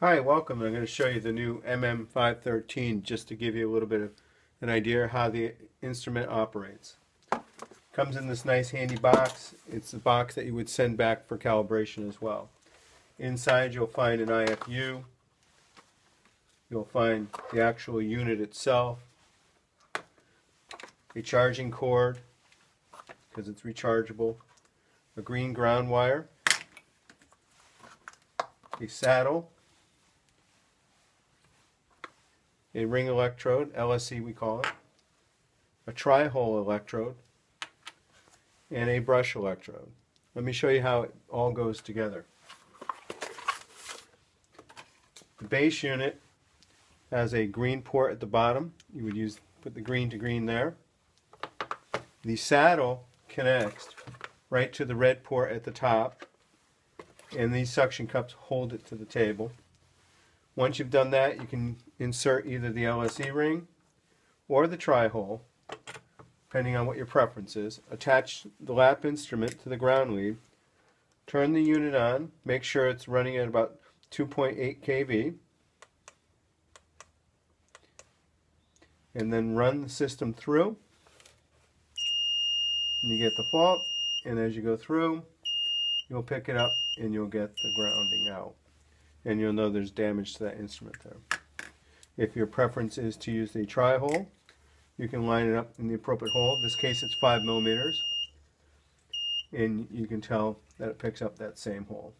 Hi, welcome. I'm going to show you the new MM513 just to give you a little bit of an idea of how the instrument operates. Comes in this nice handy box. It's the box that you would send back for calibration as well. Inside you'll find an IFU. You'll find the actual unit itself. A charging cord, because it's rechargeable. A green ground wire. A saddle. A ring electrode, LSC we call it, a tri-hole electrode, and a brush electrode. Let me show you how it all goes together. The base unit has a green port at the bottom. You would put the green to green there. The saddle connects right to the red port at the top, and these suction cups hold it to the table. Once you've done that, you can insert either the LSE ring or the tri-hole, depending on what your preference is. Attach the lap instrument to the ground lead. Turn the unit on. Make sure it's running at about 2.8 kV. And then run the system through. And you get the fault. And as you go through, you'll pick it up and you'll get the grounding out. And you'll know there's damage to that instrument there. If your preference is to use the tri-hole, you can line it up in the appropriate hole. In this case it's 5 millimeters, and you can tell that it picks up that same hole.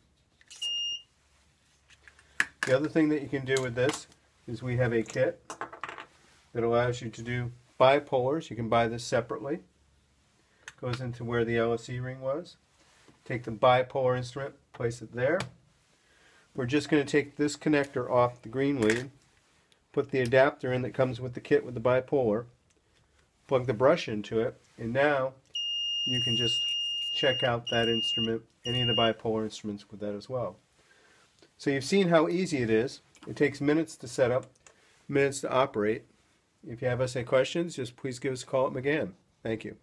The other thing that you can do with this is we have a kit that allows you to do bipolars. You can buy this separately. It goes into where the LSE ring was. Take the bipolar instrument, place it there. We're just going to take this connector off the green lead, put the adapter in that comes with the kit with the bipolar, plug the brush into it, and now you can just check out that instrument, any of the bipolar instruments with that as well. So you've seen how easy it is. It takes minutes to set up, minutes to operate. If you have any questions, just please give us a call at McGan. Thank you.